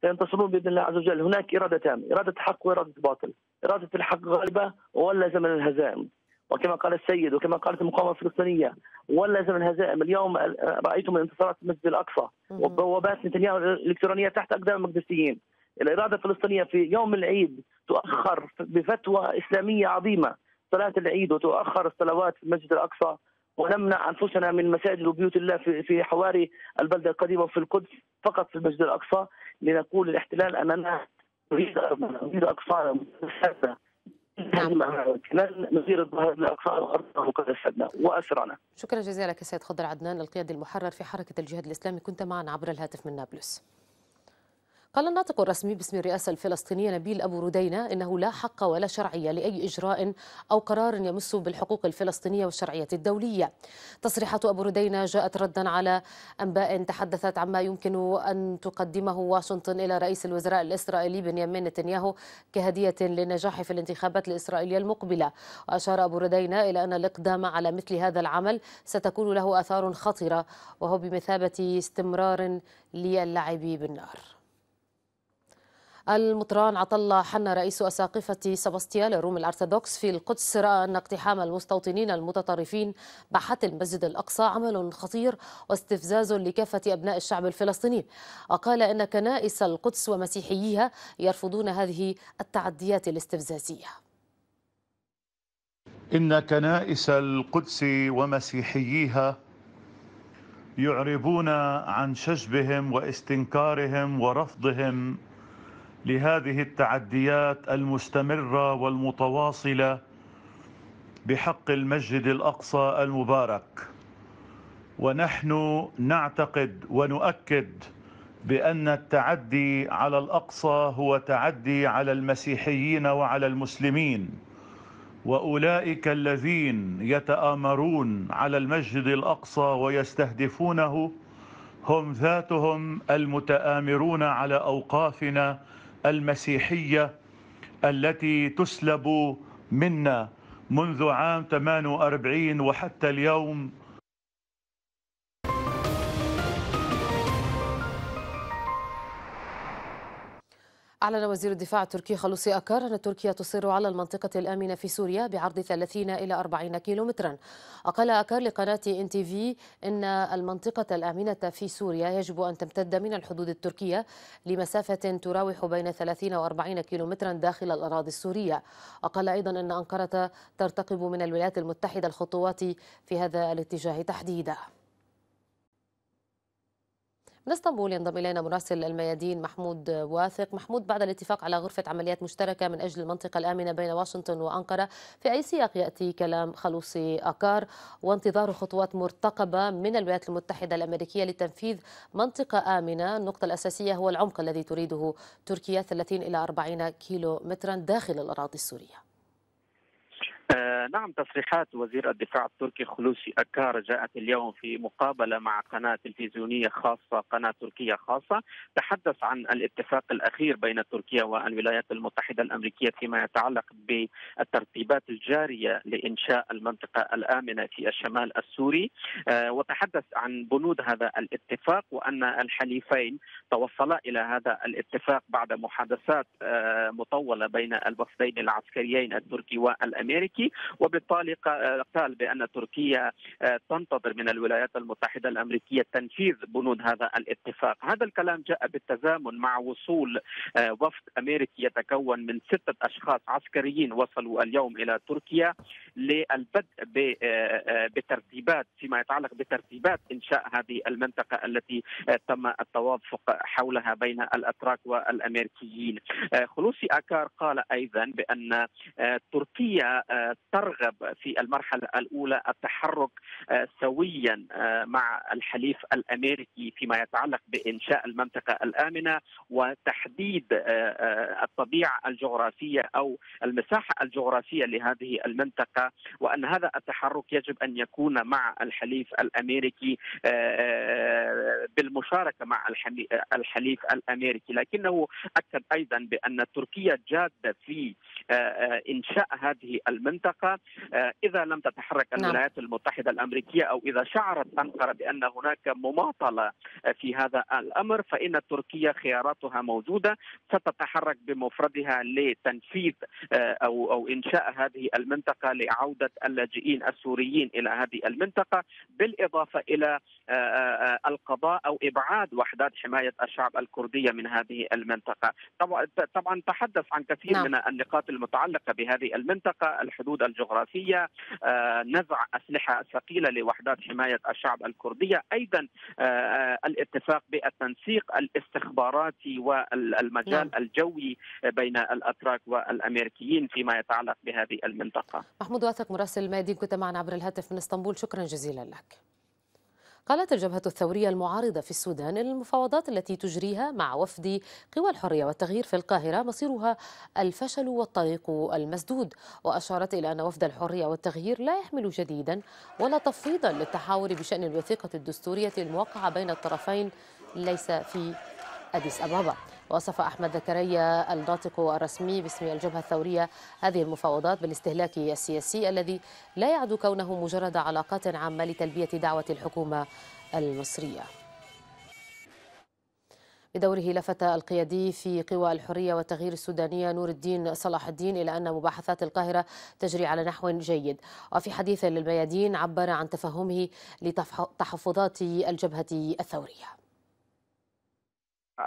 سينتصرون بإذن الله عز وجل. هناك إرادتان، إرادة حق وإرادة باطل. إرادة الحق غالبة ولا زمن الهزائم، وكما قال السيد وكما قالت المقاومة الفلسطينية ولا زمن الهزائم. اليوم رأيتم انتصارات المسجد الأقصى وبوابات نتنياهو الإلكترونية تحت أقدام المقدسيين. الإرادة الفلسطينية في يوم العيد تؤخر بفتوى إسلامية عظيمة صلاة العيد وتؤخر الصلوات في المسجد الأقصى، ونمنع أنفسنا من مساجد وبيوت الله في حواري البلدة القديمة وفي القدس فقط في المسجد الأقصى، لنقول للاحتلال أننا نريد نريد أقصانا مقدساتنا، نزيل الظهر لأقصانا وأرضنا مقدساتنا وأسرنا. شكرا جزيلا لك السيد خضر عدنان القيادي المحرر في حركة الجهاد الإسلامي، كنت معنا عبر الهاتف من نابلس. قال الناطق الرسمي باسم الرئاسة الفلسطينية نبيل أبو ردينة إنه لا حق ولا شرعية لأي إجراء أو قرار يمس بالحقوق الفلسطينية والشرعية الدولية. تصريحات أبو ردينة جاءت ردا على أنباء تحدثت عما يمكن أن تقدمه واشنطن إلى رئيس الوزراء الإسرائيلي بنيامين نتنياهو كهدية للنجاح في الانتخابات الإسرائيلية المقبلة. وأشار أبو ردينة إلى أن الإقدام على مثل هذا العمل ستكون له آثار خطيرة، وهو بمثابة استمرار للعب بالنار. المطران عطا الله حنا رئيس أساقفة سباستيا للروم الأرثوذكس في القدس رأى أن اقتحام المستوطنين المتطرفين باحات المسجد الأقصى عمل خطير واستفزاز لكافة أبناء الشعب الفلسطيني، وقال أن كنائس القدس ومسيحييها يرفضون هذه التعديات الاستفزازية. إن كنائس القدس ومسيحييها يعربون عن شجبهم واستنكارهم ورفضهم لهذه التعديات المستمرة والمتواصلة بحق المسجد الأقصى المبارك، ونحن نعتقد ونؤكد بأن التعدي على الأقصى هو تعدي على المسيحيين وعلى المسلمين، وأولئك الذين يتآمرون على المسجد الأقصى ويستهدفونه هم ذاتهم المتآمرون على أوقافنا المسيحية التي تسلب منا منذ عام ثمانية وأربعين وحتى اليوم. أعلن وزير الدفاع التركي خلوصي أكار أن تركيا تصر على المنطقة الآمنة في سوريا بعرض ثلاثين إلى أربعين كيلومترا. وقال أكار لقناة إن تي في أن المنطقة الآمنة في سوريا يجب أن تمتد من الحدود التركية لمسافة تراوح بين ثلاثين وأربعين كيلومترا داخل الأراضي السورية. وقال أيضا أن أنقرة ترتقب من الولايات المتحدة الخطوات في هذا الاتجاه تحديدا. من اسطنبول ينضم إلينا مراسل الميادين محمود واثق. محمود، بعد الاتفاق على غرفة عمليات مشتركة من أجل المنطقة الآمنة بين واشنطن وأنقرة، في أي سياق يأتي كلام خلوصي أكار وانتظار خطوات مرتقبة من الولايات المتحدة الأمريكية لتنفيذ منطقة آمنة؟ النقطة الأساسية هو العمق الذي تريده تركيا، ثلاثين إلى أربعين كيلو مترا داخل الأراضي السورية. آه نعم، تصريحات وزير الدفاع التركي خلوصي أكار جاءت اليوم في مقابلة مع قناة تلفزيونية خاصة، قناة تركية خاصة، تحدث عن الاتفاق الأخير بين تركيا والولايات المتحدة الأمريكية فيما يتعلق بالترتيبات الجارية لإنشاء المنطقة الآمنة في الشمال السوري، آه وتحدث عن بنود هذا الاتفاق وأن الحليفين توصلا إلى هذا الاتفاق بعد محادثات آه مطولة بين الوفدين العسكريين التركي والأمريكي، وبالتالي قال بأن تركيا تنتظر من الولايات المتحدة الأمريكية تنفيذ بنود هذا الاتفاق. هذا الكلام جاء بالتزامن مع وصول وفد أمريكي يتكون من ستة أشخاص عسكريين وصلوا اليوم إلى تركيا للبدء بترتيبات فيما يتعلق بترتيبات إنشاء هذه المنطقة التي تم التوافق حولها بين الأتراك والأمريكيين. خلوصي أكار قال أيضا بأن تركيا ترغب في المرحلة الأولى التحرك سويا مع الحليف الأمريكي فيما يتعلق بإنشاء المنطقة الآمنة وتحديد الطبيعة الجغرافية أو المساحة الجغرافية لهذه المنطقة، وأن هذا التحرك يجب أن يكون مع الحليف الأمريكي بالمناسبة المشاركة مع الحليف الأمريكي، لكنه أكد أيضا بأن تركيا جادة في إنشاء هذه المنطقة إذا لم تتحرك الولايات المتحدة الأمريكية أو إذا شعرت أنقرة بأن هناك مماطلة في هذا الأمر، فإن تركيا خياراتها موجودة، ستتحرك بمفردها لتنفيذ أو أو إنشاء هذه المنطقة لعودة اللاجئين السوريين إلى هذه المنطقة، بالإضافة إلى القضاء أو إبعاد وحدات حماية الشعب الكردية من هذه المنطقة. طبعا تحدث عن كثير من النقاط المتعلقة بهذه المنطقة، الحدود الجغرافية، نزع أسلحة ثقيلة لوحدات حماية الشعب الكردية، أيضا الاتفاق بالتنسيق الاستخباراتي والمجال الجوي بين الأتراك والأمريكيين فيما يتعلق بهذه المنطقة. محمود واثق مراسل مادين كنت معنا عبر الهاتف من اسطنبول، شكرا جزيلا لك. قالت الجبهة الثورية المعارضة في السودان إن المفاوضات التي تجريها مع وفد قوى الحرية والتغيير في القاهرة مصيرها الفشل والطريق المسدود، وأشارت إلى أن وفد الحرية والتغيير لا يحمل جديدا ولا تفويضا للتحاور بشأن الوثيقة الدستورية الموقعة بين الطرفين ليس في أديس أبابا. وصف أحمد ذكريا الناطق الرسمي باسم الجبهة الثورية هذه المفاوضات بالاستهلاك السياسي الذي لا يعد كونه مجرد علاقات عامة لتلبية دعوة الحكومة المصرية. بدوره لفت القيادي في قوى الحرية والتغيير السودانية نور الدين صلاح الدين إلى أن مباحثات القاهرة تجري على نحو جيد، وفي حديث للميادين عبر عن تفهمه لتحفظات الجبهة الثورية.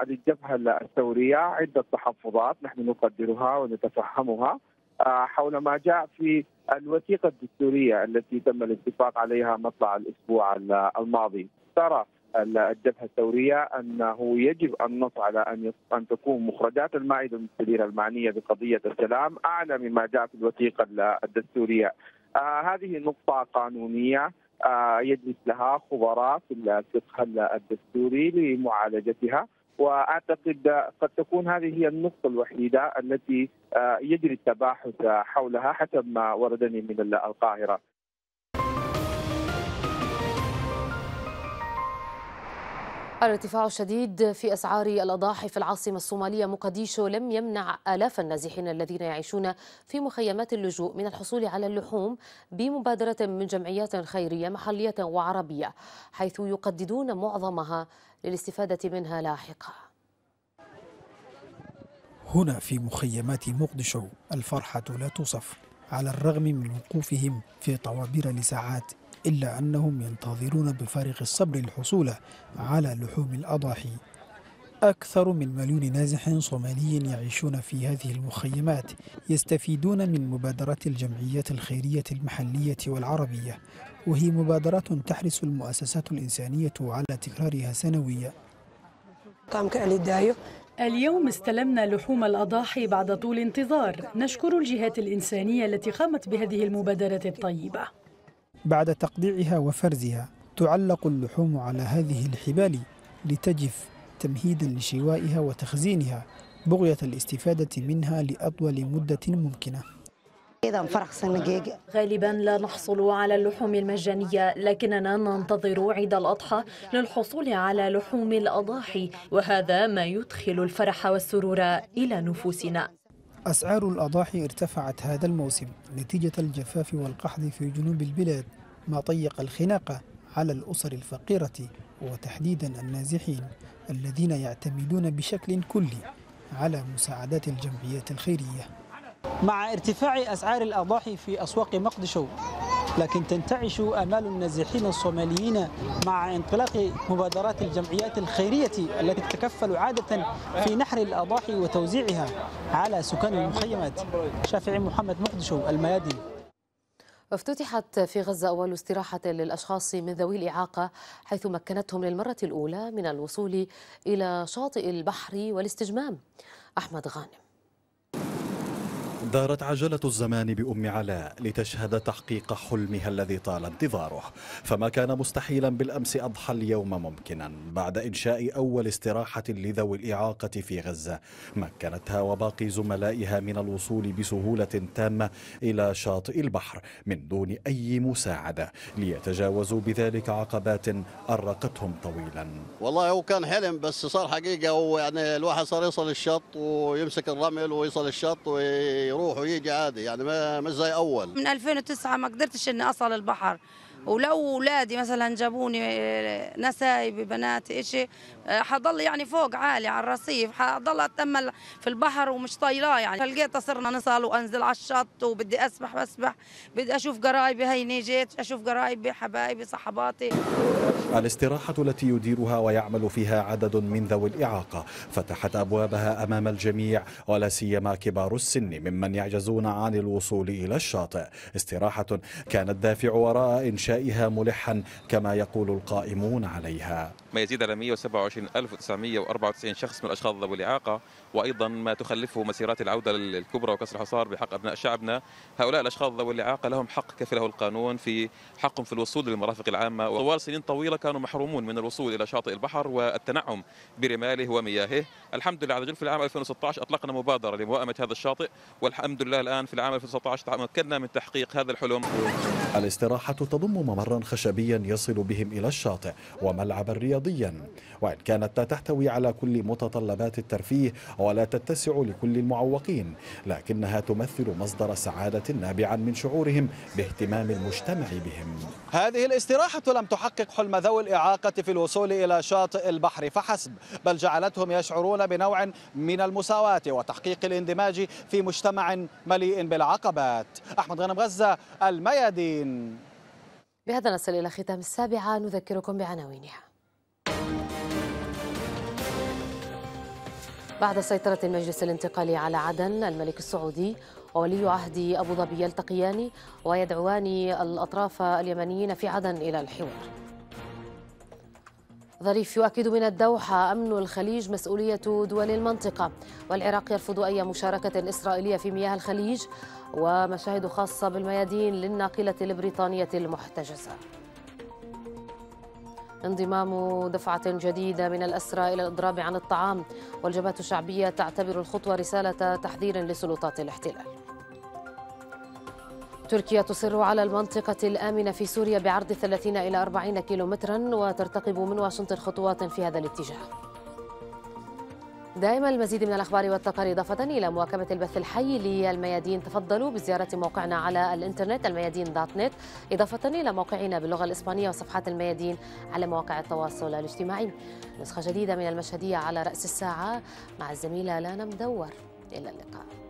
الجبهة الثورية عدة تحفظات نحن نقدرها ونتفهمها حول ما جاء في الوثيقة الدستورية التي تم الاتفاق عليها مطلع الأسبوع الماضي. ترى الجبهة الثورية أنه يجب النص على أن أن تكون مخرجات المائدة المستديرة المعنية بقضية السلام أعلى مما جاء في الوثيقة الدستورية. هذه نقطة قانونية يجلس لها خبراء في الفقه الدستوري لمعالجتها، وأعتقد قد تكون هذه هي النقطة الوحيدة التي يجري التباحث حولها حسب ما وردني من القاهرة. الارتفاع الشديد في أسعار الأضاحي في العاصمة الصومالية مقديشو لم يمنع آلاف النازحين الذين يعيشون في مخيمات اللجوء من الحصول على اللحوم بمبادرة من جمعيات خيرية محلية وعربية، حيث يقددون معظمها للاستفادة منها لاحقا. هنا في مخيمات مقديشو الفرحة لا توصف، على الرغم من وقوفهم في طوابير لساعات إلا أنهم ينتظرون بفارغ الصبر الحصول على لحوم الأضاحي. أكثر من مليون نازح صومالي يعيشون في هذه المخيمات يستفيدون من مبادرات الجمعيات الخيرية المحلية والعربية، وهي مبادرات تحرص المؤسسات الإنسانية على تكرارها سنويا. اليوم استلمنا لحوم الأضاحي بعد طول انتظار، نشكر الجهات الإنسانية التي قامت بهذه المبادرة الطيبة. بعد تقطيعها وفرزها تعلق اللحوم على هذه الحبال لتجف تمهيدا لشوائها وتخزينها بغية الاستفادة منها لأطول مدة ممكنة. غالبا لا نحصل على اللحوم المجانية، لكننا ننتظر عيد الأضحى للحصول على لحوم الأضاحي، وهذا ما يدخل الفرح والسرور إلى نفوسنا. أسعار الأضاحي ارتفعت هذا الموسم نتيجة الجفاف والقحط في جنوب البلاد، ما طيق الخناقة على الأسر الفقيرة وتحديدا النازحين الذين يعتمدون بشكل كلي على مساعدات الجمعيات الخيرية. مع ارتفاع أسعار الأضاحي في أسواق مقديشو، لكن تنتعش آمال النازحين الصوماليين مع انطلاق مبادرات الجمعيات الخيرية التي تتكفل عادة في نحر الأضاحي وتوزيعها على سكان المخيمات. شافعي محمد مقديشو الميادين. افتتحت في غزة أول استراحة للأشخاص من ذوي الإعاقة، حيث مكنتهم للمرة الأولى من الوصول إلى شاطئ البحر والاستجمام. أحمد غنام. دارت عجلة الزمان بأم علاء لتشهد تحقيق حلمها الذي طال انتظاره، فما كان مستحيلا بالأمس أضحى اليوم ممكنا. بعد إنشاء أول استراحة لذوي الإعاقة في غزة، مكنتها وباقي زملائها من الوصول بسهولة تامة إلى شاطئ البحر من دون أي مساعدة، ليتجاوزوا بذلك عقبات أرقتهم طويلا. والله هو كان حلم بس صار حقيقة، ويعني الواحد صار يصل الشط ويمسك الرمل ويصل الشط وي يروح ويجي عادي، يعني ما مش زي اول. من ألفين وتسعة ما قدرتش اني اصل البحر، ولو اولادي مثلا جابوني نسايب بنات إشي حضل يعني فوق عالي على الرصيف، حضل اتامل في البحر ومش طايلاه يعني. فلقيت صرنا نصل وانزل على الشط، وبدي اسبح بسبح، بدي اشوف قرايبي، هيني جيت اشوف قرايبي حبايبي صحباتي. الاستراحة التي يديرها ويعمل فيها عدد من ذوي الإعاقة فتحت أبوابها أمام الجميع، ولا سيما كبار السن ممن يعجزون عن الوصول إلى الشاطئ. استراحة كانت دافع وراء إنشائها ملحا كما يقول القائمون عليها. ما يزيد على مئة وسبعة وعشرين ألف وتسعمئة وأربعة وتسعين شخص من الأشخاص ذوي الإعاقة، وأيضا ما تخلفه مسيرات العودة الكبرى وكسر الحصار بحق أبناء شعبنا. هؤلاء الأشخاص ذوي الإعاقة لهم حق كفله القانون في حقهم في الوصول للمرافق العامة، وطوال سنين طويلة كانوا محرومون من الوصول إلى شاطئ البحر والتنعم برماله ومياهه. الحمد لله عز وجل في العام ألفين وستة عشر أطلقنا مبادرة لموائمة هذا الشاطئ، والحمد لله الآن في العام ألفين وتسعة عشر تمكنا من تحقيق هذا الحلم. الاستراحة تضم ممرا خشبيا يصل بهم إلى الشاطئ، وملعبا رياضيا، وإن كانت لا تحتوي على كل متطلبات الترفيه ولا تتسع لكل المعوقين، لكنها تمثل مصدر سعادة نابعا من شعورهم باهتمام المجتمع بهم. هذه الاستراحة لم تحقق حلم ذوي الإعاقة في الوصول إلى شاطئ البحر فحسب، بل جعلتهم يشعرون بنوع من المساواة وتحقيق الاندماج في مجتمع مليء بالعقبات. أحمد غنام، غزة، الميادين. بهذا نصل إلى ختام السابعة، نذكركم بعناوينها. بعد سيطرة المجلس الانتقالي على عدن، الملك السعودي وولي عهد أبو ظبي يلتقيان ويدعوان الأطراف اليمنيين في عدن إلى الحوار. ظريف يؤكد من الدوحة أمن الخليج مسؤولية دول المنطقة، والعراق يرفض أي مشاركة إسرائيلية في مياه الخليج، ومشاهد خاصة بالميادين للناقلة البريطانية المحتجزة. انضمام دفعة جديدة من الأسرى إلى الإضراب عن الطعام، والجبهات الشعبية تعتبر الخطوة رسالة تحذير لسلطات الاحتلال. تركيا تصر على المنطقة الآمنة في سوريا بعرض ثلاثين إلى أربعين كيلومترا، وترتقب من واشنطن خطوات في هذا الاتجاه. دائما المزيد من الأخبار والتقارير إضافة إلى مواكبة البث الحي للميادين، تفضلوا بزيارة موقعنا على الإنترنت الميادين دوت نت، إضافة إلى موقعنا باللغة الإسبانية وصفحات الميادين على مواقع التواصل الاجتماعي. نسخة جديدة من المشهدية على رأس الساعة مع الزميلة لانا مدور، إلى اللقاء.